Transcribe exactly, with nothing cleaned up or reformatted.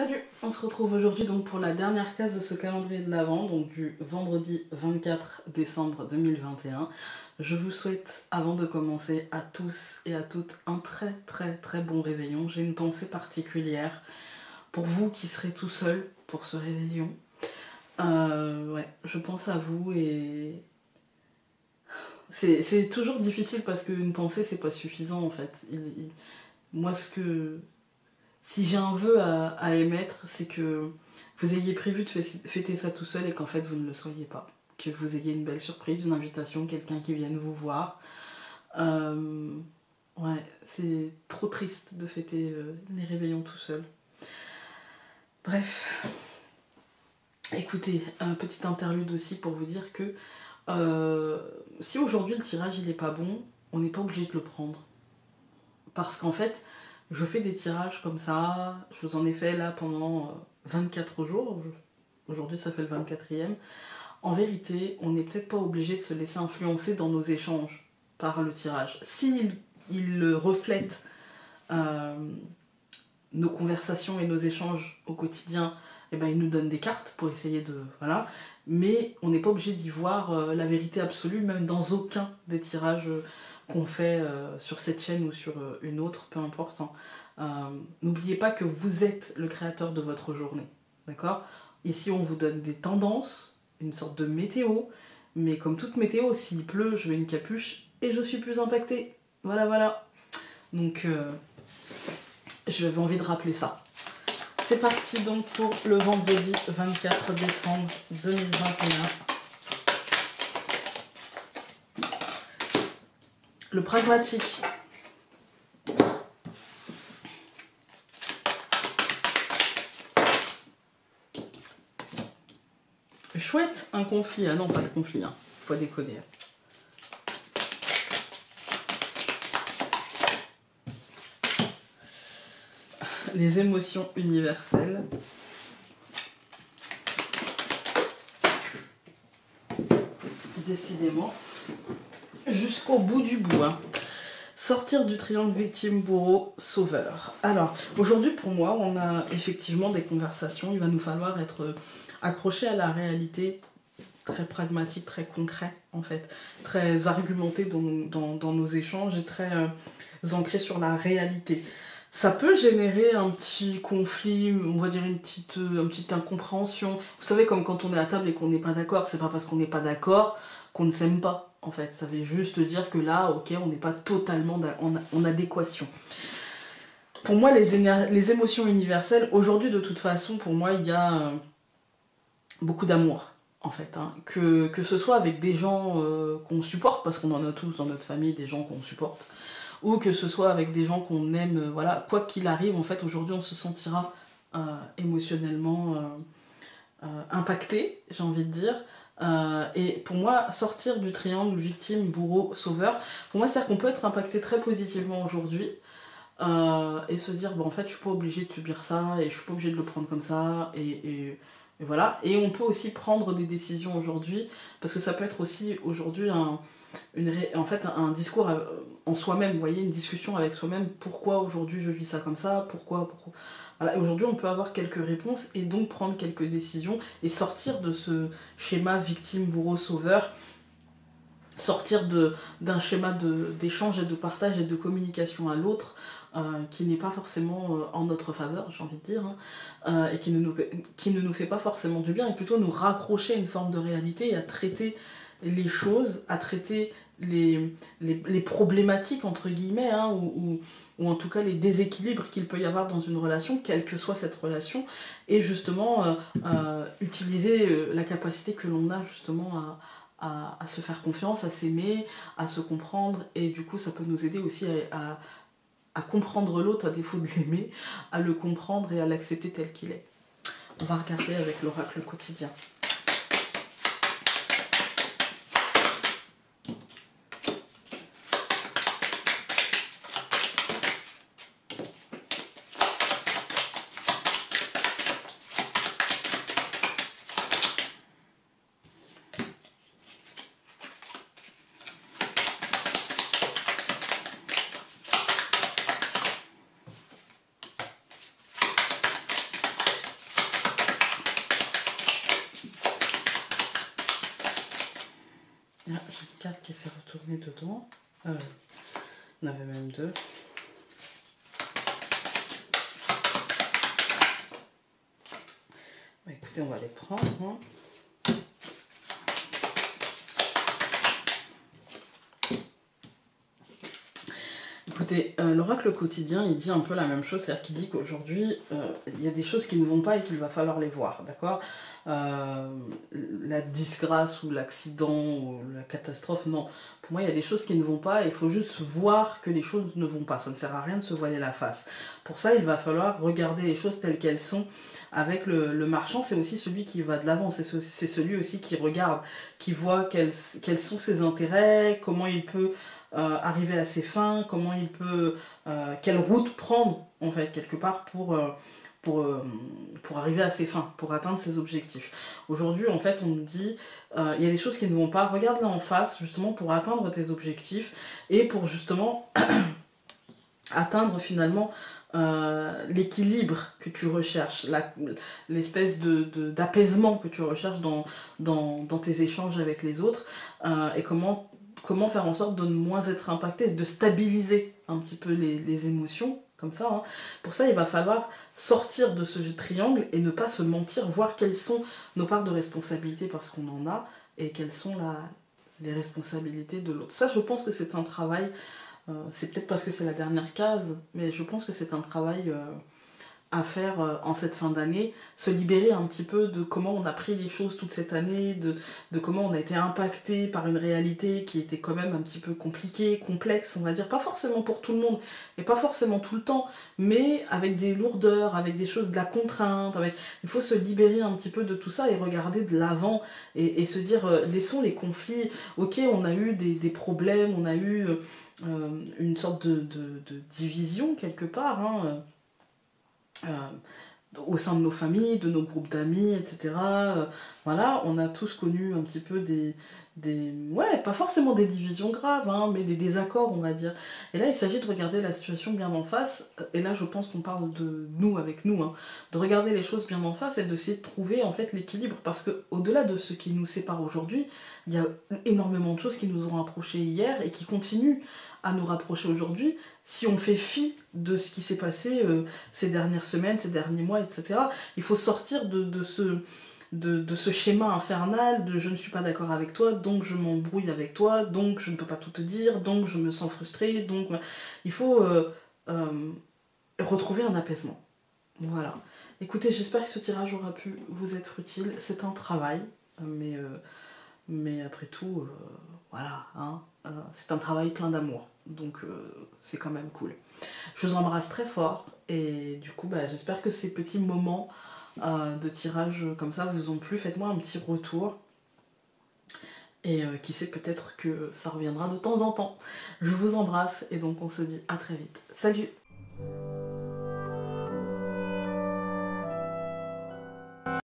Salut, on se retrouve aujourd'hui donc pour la dernière case de ce calendrier de l'Avent, donc du vendredi vingt-quatre décembre deux mille vingt et un. Je vous souhaite, avant de commencer, à tous et à toutes un très très très bon réveillon. J'ai une pensée particulière pour vous qui serez tout seul pour ce réveillon. Euh, ouais, je pense à vous et... C'est toujours difficile parce qu'une pensée c'est pas suffisant en fait. Il, il... Moi ce que... Si j'ai un vœu à, à émettre, c'est que vous ayez prévu de fêter ça tout seul et qu'en fait vous ne le soyez pas. Que vous ayez une belle surprise, une invitation, quelqu'un qui vienne vous voir. Euh, ouais, c'est trop triste de fêter euh, les réveillons tout seul. Bref, écoutez, un petit interlude aussi pour vous dire que euh, si aujourd'hui le tirage il n'est pas bon, on n'est pas obligé de le prendre. Parce qu'en fait... Je fais des tirages comme ça, je vous en ai fait là pendant vingt-quatre jours, aujourd'hui ça fait le vingt-quatrième. En vérité, on n'est peut-être pas obligé de se laisser influencer dans nos échanges par le tirage. S'il il reflète euh, nos conversations et nos échanges au quotidien, eh ben, il nous donne des cartes pour essayer de... voilà. Mais on n'est pas obligé d'y voir euh, la vérité absolue, même dans aucun des tirages... Euh, qu'on fait euh, sur cette chaîne ou sur euh, une autre, peu importe. Hein. Euh, N'oubliez pas que vous êtes le créateur de votre journée, d'accord? Ici, on vous donne des tendances, une sorte de météo, mais comme toute météo, s'il pleut, je mets une capuche et je suis plus impactée. Voilà, voilà. Donc, euh, j'avais envie de rappeler ça. C'est parti donc pour le vendredi vingt-quatre décembre deux mille vingt et un. Le pragmatique. Chouette, un conflit. Ah non, pas de conflit, hein. Faut déconner. Les émotions universelles. Décidément. Jusqu'au bout du bout. Hein. Sortir du triangle victime, bourreau, sauveur. Alors, aujourd'hui pour moi, on a effectivement des conversations. Il va nous falloir être accroché à la réalité, très pragmatique, très concret en fait, très argumenté dans, dans, dans nos échanges et très euh, ancré sur la réalité. Ça peut générer un petit conflit, on va dire une petite, une petite incompréhension. Vous savez, comme quand on est à table et qu'on n'est pas d'accord, c'est pas parce qu'on n'est pas d'accord qu'on ne s'aime pas. En fait, ça veut juste dire que là, ok, on n'est pas totalement en adéquation. Pour moi, les, les émotions universelles, aujourd'hui, de toute façon, pour moi, il y a beaucoup d'amour, en fait. Hein. Que, que ce soit avec des gens euh, qu'on supporte, parce qu'on en a tous dans notre famille, des gens qu'on supporte, ou que ce soit avec des gens qu'on aime, euh, voilà. Quoi qu'il arrive, en fait, aujourd'hui, on se sentira euh, émotionnellement euh, euh, impacté, j'ai envie de dire. Euh, et pour moi, sortir du triangle victime, bourreau, sauveur, pour moi, c'est-à-dire qu'on peut être impacté très positivement aujourd'hui euh, et se dire, bon, en fait, je suis pas obligée de subir ça et je suis pas obligée de le prendre comme ça et, et, et voilà. Et on peut aussi prendre des décisions aujourd'hui parce que ça peut être aussi aujourd'hui un, en fait, un, un discours en soi-même, vous voyez, une discussion avec soi-même. Pourquoi aujourd'hui je vis ça comme ça? Pourquoi, pourquoi Voilà, aujourd'hui, on peut avoir quelques réponses et donc prendre quelques décisions et sortir de ce schéma victime-bourreau-sauveur, sortir d'un schéma d'échange et de partage et de communication à l'autre euh, qui n'est pas forcément euh, en notre faveur, j'ai envie de dire, hein, euh, et qui ne, nous, qui ne nous fait pas forcément du bien, et plutôt nous raccrocher à une forme de réalité et à traiter les choses, à traiter... Les, les, les problématiques entre guillemets hein, ou, ou, ou en tout cas les déséquilibres qu'il peut y avoir dans une relation, quelle que soit cette relation, et justement euh, euh, utiliser la capacité que l'on a justement à, à, à se faire confiance, à s'aimer, à se comprendre, et du coup ça peut nous aider aussi à, à, à comprendre l'autre à défaut de l'aimer, à le comprendre et à l'accepter tel qu'il est. On va regarder avec l'oracle quotidien. carte qui s'est retournée dedans. Euh, on avait même deux. Bah, écoutez, on va les prendre. Hein. Écoutez, euh, l'oracle quotidien, il dit un peu la même chose, c'est-à-dire qu'il dit qu'aujourd'hui, euh, il y a des choses qui ne vont pas et qu'il va falloir les voir, d'accord ? Euh, la disgrâce ou l'accident ou la catastrophe, non. Pour moi, il y a des choses qui ne vont pas et il faut juste voir que les choses ne vont pas. Ça ne sert à rien de se voiler la face. Pour ça, il va falloir regarder les choses telles qu'elles sont. Avec le, le marchand, c'est aussi celui qui va de l'avant, c'est ce, c'est celui aussi qui regarde, qui voit quels, quels sont ses intérêts, comment il peut euh, arriver à ses fins, comment il peut, euh, quelle route prendre, en fait, quelque part, pour... Euh, Pour, pour arriver à ses fins, pour atteindre ses objectifs. Aujourd'hui, en fait, on nous dit, euh, il y a des choses qui ne vont pas, regarde-les en face, justement, pour atteindre tes objectifs, et pour justement atteindre finalement euh, l'équilibre que tu recherches, l'espèce de, de, d'apaisement que tu recherches dans, dans, dans tes échanges avec les autres, euh, et comment, comment faire en sorte de ne moins être impacté, de stabiliser un petit peu les, les émotions, comme ça, hein. Pour ça, il va falloir sortir de ce triangle et ne pas se mentir, voir quelles sont nos parts de responsabilité parce qu'on en a et quelles sont la, les responsabilités de l'autre. Ça, je pense que c'est un travail, euh, c'est peut-être parce que c'est la dernière case, mais je pense que c'est un travail euh, à faire euh, en cette fin d'année, se libérer un petit peu de comment on a pris les choses toute cette année, de, de comment on a été impacté par une réalité qui était quand même un petit peu compliquée, complexe, on va dire, pas forcément pour tout le monde, et pas forcément tout le temps, mais avec des lourdeurs, avec des choses, de la contrainte, avec... il faut se libérer un petit peu de tout ça et regarder de l'avant, et, et se dire, euh, laissons les conflits, ok, on a eu des, des problèmes, on a eu euh, une sorte de, de, de division quelque part, hein, euh, Euh, au sein de nos familles, de nos groupes d'amis, et cetera. Euh, voilà, on a tous connu un petit peu des... des ouais, pas forcément des divisions graves, hein, mais des désaccords, on va dire. Et là, il s'agit de regarder la situation bien en face, et là, je pense qu'on parle de nous avec nous, hein, de regarder les choses bien en face et d'essayer de trouver, en fait, l'équilibre, parce que au-delà de ce qui nous sépare aujourd'hui, il y a énormément de choses qui nous ont rapprochés hier et qui continuent à nous rapprocher aujourd'hui, si on fait fi de ce qui s'est passé euh, ces dernières semaines, ces derniers mois, et cetera. Il faut sortir de, de, ce, de, de ce schéma infernal de « je ne suis pas d'accord avec toi, donc je m'embrouille avec toi, donc je ne peux pas tout te dire, donc je me sens frustrée, donc... » Il faut euh, euh, retrouver un apaisement. Voilà. Écoutez, j'espère que ce tirage aura pu vous être utile. C'est un travail, mais, euh, mais après tout, euh, voilà, hein. Euh, c'est un travail plein d'amour, donc euh, c'est quand même cool. Je vous embrasse très fort et du coup bah, j'espère que ces petits moments euh, de tirage comme ça vous ont plu. Faites-moi un petit retour et euh, qui sait, peut-être que ça reviendra de temps en temps. Je vous embrasse et donc on se dit à très vite. Salut!